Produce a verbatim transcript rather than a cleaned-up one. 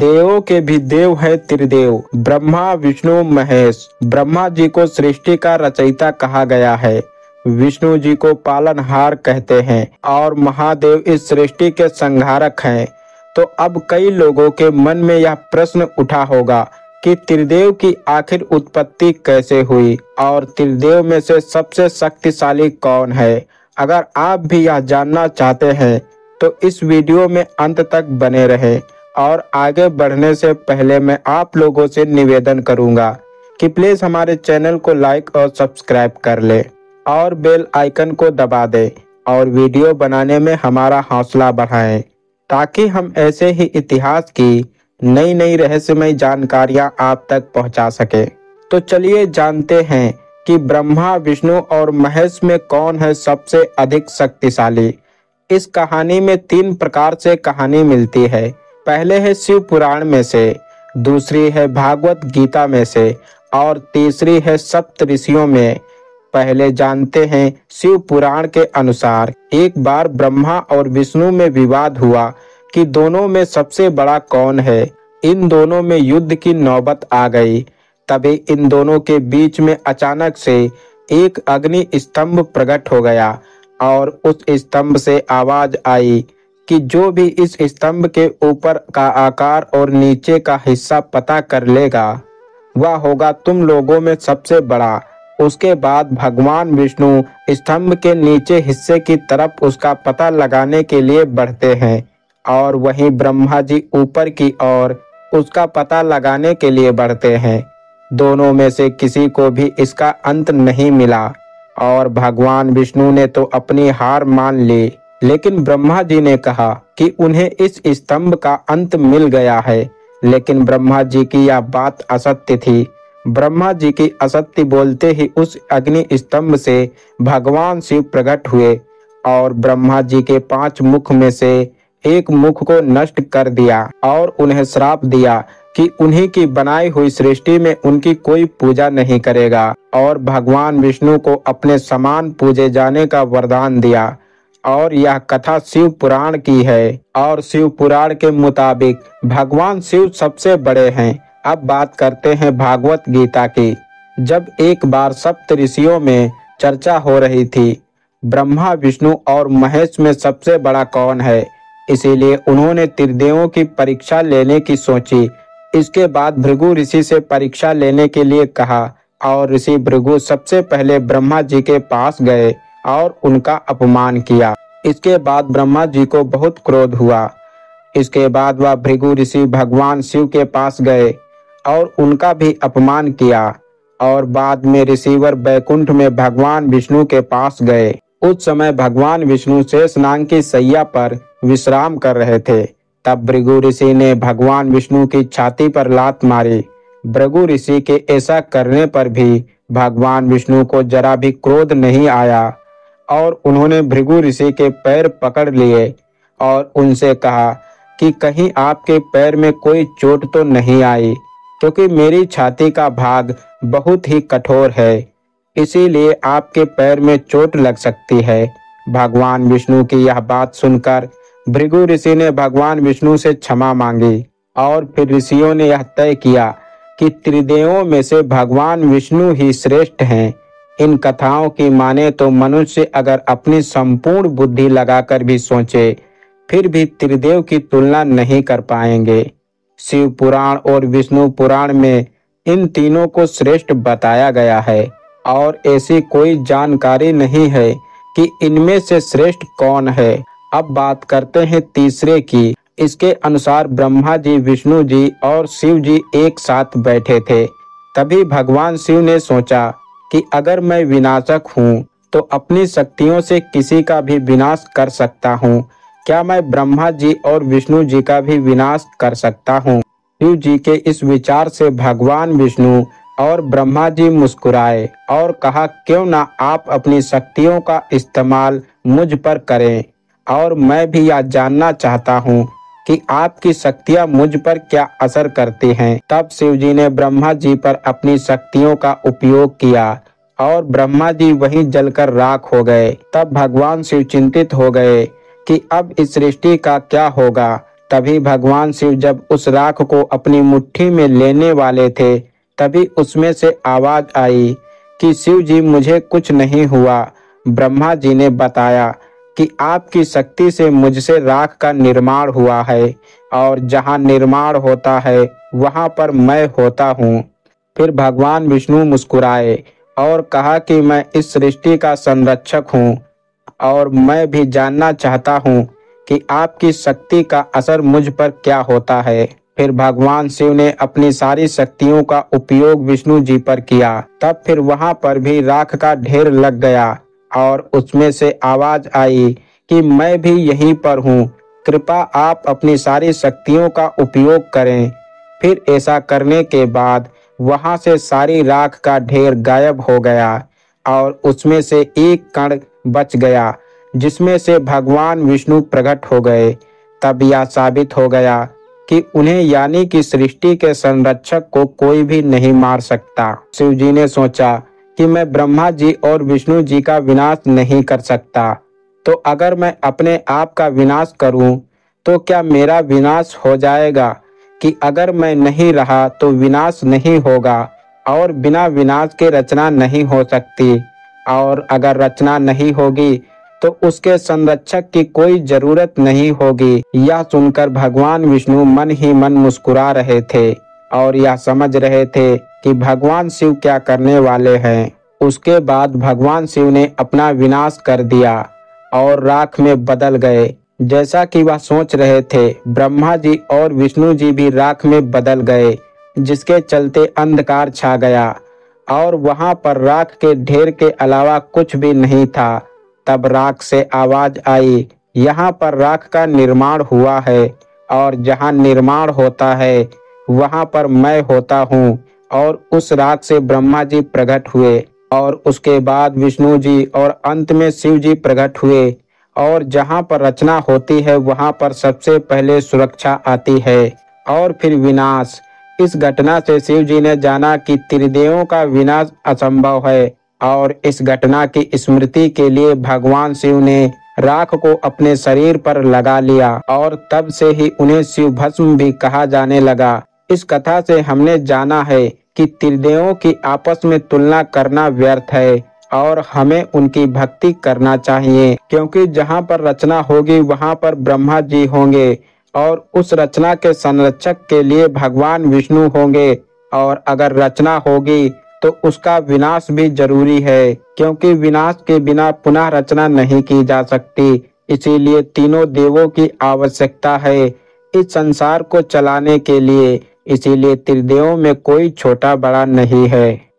देवों के भी देव है त्रिदेव ब्रह्मा विष्णु महेश। ब्रह्मा जी को सृष्टि का रचयिता कहा गया है, विष्णु जी को पालनहार कहते हैं और महादेव इस सृष्टि के संहारक हैं। तो अब कई लोगों के मन में यह प्रश्न उठा होगा कि त्रिदेव की आखिर उत्पत्ति कैसे हुई और त्रिदेव में से सबसे शक्तिशाली कौन है। अगर आप भी यह जानना चाहते हैं तो इस वीडियो में अंत तक बने रहें। और आगे बढ़ने से पहले मैं आप लोगों से निवेदन करूंगा कि प्लीज़ हमारे चैनल को लाइक और सब्सक्राइब कर लें और बेल आइकन को दबा दें और वीडियो बनाने में हमारा हौसला बढ़ाएं, ताकि हम ऐसे ही इतिहास की नई नई रहस्यमय जानकारियां आप तक पहुंचा सकें। तो चलिए जानते हैं कि ब्रह्मा विष्णु और महेश में कौन है सबसे अधिक शक्तिशाली। इस कहानी में तीन प्रकार से कहानी मिलती है। पहले है शिव पुराण में से, दूसरी है भागवत गीता में से और तीसरी है सप्त ऋषियों में। पहले जानते हैं शिव पुराण के अनुसार एक बार ब्रह्मा और विष्णु में विवाद हुआ कि दोनों में सबसे बड़ा कौन है। इन दोनों में युद्ध की नौबत आ गई। तभी इन दोनों के बीच में अचानक से एक अग्नि स्तंभ प्रकट हो गया और उस स्तंभ से आवाज आई कि जो भी इस स्तंभ के ऊपर का आकार और नीचे का हिस्सा पता कर लेगा वह होगा तुम लोगों में सबसे बड़ा। उसके बाद भगवान विष्णु स्तंभ के नीचे हिस्से की तरफ उसका पता लगाने के लिए बढ़ते हैं और वहीं ब्रह्मा जी ऊपर की ओर उसका पता लगाने के लिए बढ़ते हैं। दोनों में से किसी को भी इसका अंत नहीं मिला और भगवान विष्णु ने तो अपनी हार मान ली, लेकिन ब्रह्मा जी ने कहा कि उन्हें इस स्तंभ का अंत मिल गया है। लेकिन ब्रह्मा जी की यह बात असत्य थी। ब्रह्मा जी की असत्य बोलते ही उस अग्नि स्तंभ से भगवान शिव प्रकट हुए और ब्रह्मा जी के पांच मुख में से एक मुख को नष्ट कर दिया और उन्हें श्राप दिया कि उन्हीं की बनाई हुई सृष्टि में उनकी कोई पूजा नहीं करेगा और भगवान विष्णु को अपने समान पूजे जाने का वरदान दिया। और यह कथा शिव पुराण की है और शिव पुराण के मुताबिक भगवान शिव सबसे बड़े हैं। अब बात करते हैं भागवत गीता की। जब एक बार सप्त ऋषियों में चर्चा हो रही थी ब्रह्मा विष्णु और महेश में सबसे बड़ा कौन है, इसीलिए उन्होंने त्रिदेवों की परीक्षा लेने की सोची। इसके बाद भृगु ऋषि से परीक्षा लेने के लिए कहा और ऋषि भृगु सबसे पहले ब्रह्मा जी के पास गए और उनका अपमान किया। इसके बाद ब्रह्मा जी को बहुत क्रोध हुआ। इसके बाद वह भृगु ऋषि भगवान शिव के पास गए और उनका भी अपमान किया और बाद में ऋषिवर बैकुंठ में भगवान विष्णु के पास गए। उस समय भगवान विष्णु शेषनाग की सैया पर विश्राम कर रहे थे। तब भृगु ऋषि ने भगवान विष्णु की छाती पर लात मारी। भृगु ऋषि के ऐसा करने पर भी भगवान विष्णु को जरा भी क्रोध नहीं आया और उन्होंने भृगु ऋषि के पैर पकड़ लिए और उनसे कहा कि कहीं आपके पैर में कोई चोट तो नहीं आई, क्योंकि मेरी छाती का भाग बहुत ही कठोर है, इसीलिए आपके पैर में चोट लग सकती है। भगवान विष्णु की यह बात सुनकर भृगु ऋषि ने भगवान विष्णु से क्षमा मांगी और फिर ऋषियों ने यह तय किया कि त्रिदेवों में से भगवान विष्णु ही श्रेष्ठ हैं। इन कथाओं की माने तो मनुष्य अगर अपनी संपूर्ण बुद्धि लगाकर भी सोचे फिर भी त्रिदेव की तुलना नहीं कर पाएंगे। शिव पुराण और विष्णु पुराण में इन तीनों को श्रेष्ठ बताया गया है और ऐसी कोई जानकारी नहीं है कि इनमें से श्रेष्ठ कौन है। अब बात करते हैं तीसरे की। इसके अनुसार ब्रह्मा जी विष्णु जी और शिव जी एक साथ बैठे थे। तभी भगवान शिव ने सोचा कि अगर मैं विनाशक हूँ तो अपनी शक्तियों से किसी का भी विनाश कर सकता हूँ, क्या मैं ब्रह्मा जी और विष्णु जी का भी विनाश कर सकता हूँ। शिव जी के इस विचार से भगवान विष्णु और ब्रह्मा जी मुस्कुराए और कहा क्यों ना आप अपनी शक्तियों का इस्तेमाल मुझ पर करें और मैं भी यह जानना चाहता हूँ कि आपकी शक्तियाँ मुझ पर क्या असर करती हैं। तब शिव जी ने ब्रह्मा जी पर अपनी शक्तियों का उपयोग किया और ब्रह्मा जी वहीं जलकर राख हो गए। तब भगवान शिव चिंतित हो गए कि अब इस सृष्टि का क्या होगा। तभी भगवान शिव जब उस राख को अपनी मुट्ठी में लेने वाले थे तभी उसमें से आवाज आई कि शिव जी मुझे कुछ नहीं हुआ। ब्रह्मा जी ने बताया कि आपकी शक्ति से मुझसे राख का निर्माण हुआ है और जहाँ निर्माण होता है वहाँ पर मैं होता हूँ। फिर भगवान विष्णु मुस्कुराए और कहा कि मैं इस सृष्टि का संरक्षक हूँ और मैं भी जानना चाहता हूँ कि आपकी शक्ति का असर मुझ पर क्या होता है। फिर भगवान शिव ने अपनी सारी शक्तियों का उपयोग विष्णु जी पर किया। तब फिर वहाँ पर भी राख का ढेर लग गया और उसमें से आवाज आई कि मैं भी यहीं पर हूँ, कृपा आप अपनी सारी शक्तियों का उपयोग करें। फिर ऐसा करने के बाद वहाँ से सारी राख का ढेर गायब हो गया और उसमें से एक कण बच गया जिसमें से भगवान विष्णु प्रकट हो गए। तब यह साबित हो गया कि उन्हें यानी कि सृष्टि के संरक्षक को कोई भी नहीं मार सकता। शिव जी ने सोचा कि मैं ब्रह्मा जी और विष्णु जी का विनाश नहीं कर सकता, तो अगर मैं अपने आप का विनाश करूं, तो क्या मेरा विनाश हो जाएगा कि अगर मैं नहीं रहा तो विनाश नहीं होगा और बिना विनाश के रचना नहीं हो सकती, और अगर रचना नहीं होगी तो उसके संरक्षक की कोई जरूरत नहीं होगी। यह सुनकर भगवान विष्णु मन ही मन मुस्कुरा रहे थे और यह समझ रहे थे कि भगवान शिव क्या करने वाले हैं। उसके बाद भगवान शिव ने अपना विनाश कर दिया और राख में बदल गए। जैसा कि वह सोच रहे थे, ब्रह्मा जी और विष्णु जी भी राख में बदल गए, जिसके चलते अंधकार छा गया और वहां पर राख के ढेर के अलावा कुछ भी नहीं था। तब राख से आवाज आई, यहाँ पर राख का निर्माण हुआ है और जहाँ निर्माण होता है वहाँ पर मैं होता हूँ। और उस राख से ब्रह्मा जी प्रकट हुए और उसके बाद विष्णु जी और अंत में शिव जी प्रकट हुए। और जहाँ पर रचना होती है वहाँ पर सबसे पहले सुरक्षा आती है और फिर विनाश। इस घटना से शिव जी ने जाना कि त्रिदेवों का विनाश असंभव है और इस घटना की स्मृति के लिए भगवान शिव ने राख को अपने शरीर पर लगा लिया और तब से ही उन्हें शिव भस्म भी कहा जाने लगा। इस कथा से हमने जाना है कि त्रिदेवों की आपस में तुलना करना व्यर्थ है और हमें उनकी भक्ति करना चाहिए, क्योंकि जहाँ पर रचना होगी वहाँ पर ब्रह्मा जी होंगे और उस रचना के संरक्षक के लिए भगवान विष्णु होंगे, और अगर रचना होगी तो उसका विनाश भी जरूरी है, क्योंकि विनाश के बिना पुनः रचना नहीं की जा सकती। इसीलिए तीनों देवों की आवश्यकता है इस संसार को चलाने के लिए। इसीलिए त्रिदेवों में कोई छोटा बड़ा नहीं है।